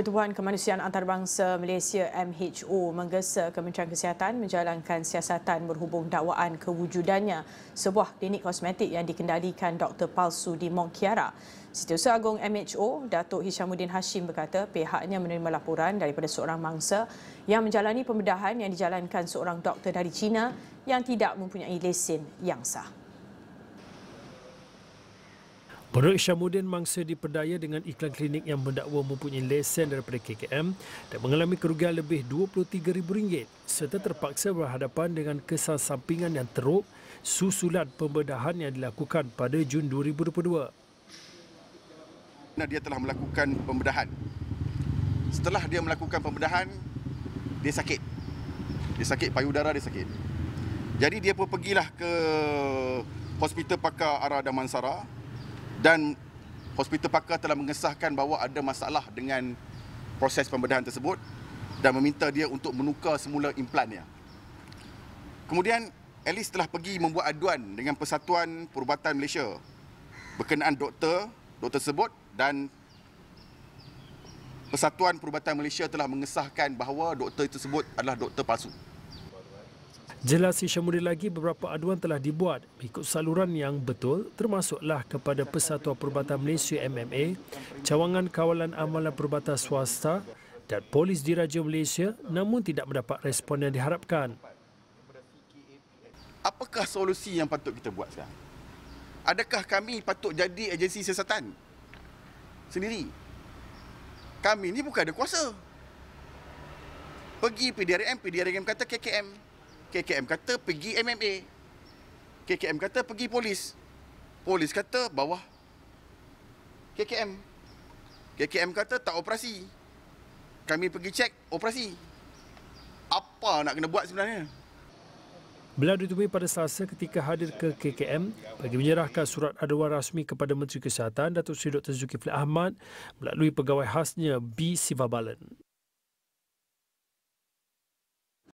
Pertubuhan Kemanusiaan Antarabangsa Malaysia MHO menggesa Kementerian Kesihatan menjalankan siasatan berhubung dakwaan kewujudannya sebuah klinik kosmetik yang dikendalikan doktor palsu di Mont Kiara. Setiausaha Agong MHO, Datuk Hishamuddin Hashim berkata pihaknya menerima laporan daripada seorang mangsa yang menjalani pembedahan yang dijalankan seorang doktor dari China yang tidak mempunyai lesen yang sah. Menurut Hishamuddin, mangsa diperdaya dengan iklan klinik yang mendakwa mempunyai lesen daripada KKM dan mengalami kerugian lebih RM23,000 serta terpaksa berhadapan dengan kesan sampingan yang teruk susulan pembedahan yang dilakukan pada Jun 2022. Dia telah melakukan pembedahan. Setelah dia melakukan pembedahan, dia sakit. Dia sakit, payudara dia sakit. Jadi dia pun pergilah ke Hospital Pakar Ara Damansara. Dan Hospital Pakar telah mengesahkan bahawa ada masalah dengan proses pembedahan tersebut dan meminta dia untuk menukar semula implannya. Kemudian, Elly telah pergi membuat aduan dengan Persatuan Perubatan Malaysia berkenaan doktor tersebut, dan Persatuan Perubatan Malaysia telah mengesahkan bahawa doktor tersebut adalah doktor palsu. Jelas Hishamuddin lagi, beberapa aduan telah dibuat ikut saluran yang betul, termasuklah kepada Persatuan Perubatan Malaysia MMA, Cawangan Kawalan Amalan Perubatan Swasta dan Polis Diraja Malaysia, namun tidak mendapat respon yang diharapkan. Apakah solusi yang patut kita buat sekarang? Adakah kami patut jadi agensi siasatan sendiri? Kami ni bukan ada kuasa. Pergi PDRM kata KKM. KKM kata pergi MMA. KKM kata pergi polis. Polis kata bawah KKM. KKM kata tak operasi. Kami pergi cek operasi. Apa nak kena buat sebenarnya? Beliau ditemui pada Selasa ketika hadir ke KKM bagi menyerahkan surat aduan rasmi kepada Menteri Kesihatan Datuk Seri Dr. Zulkifli Ahmad melalui pegawai khasnya B. Siva Balan.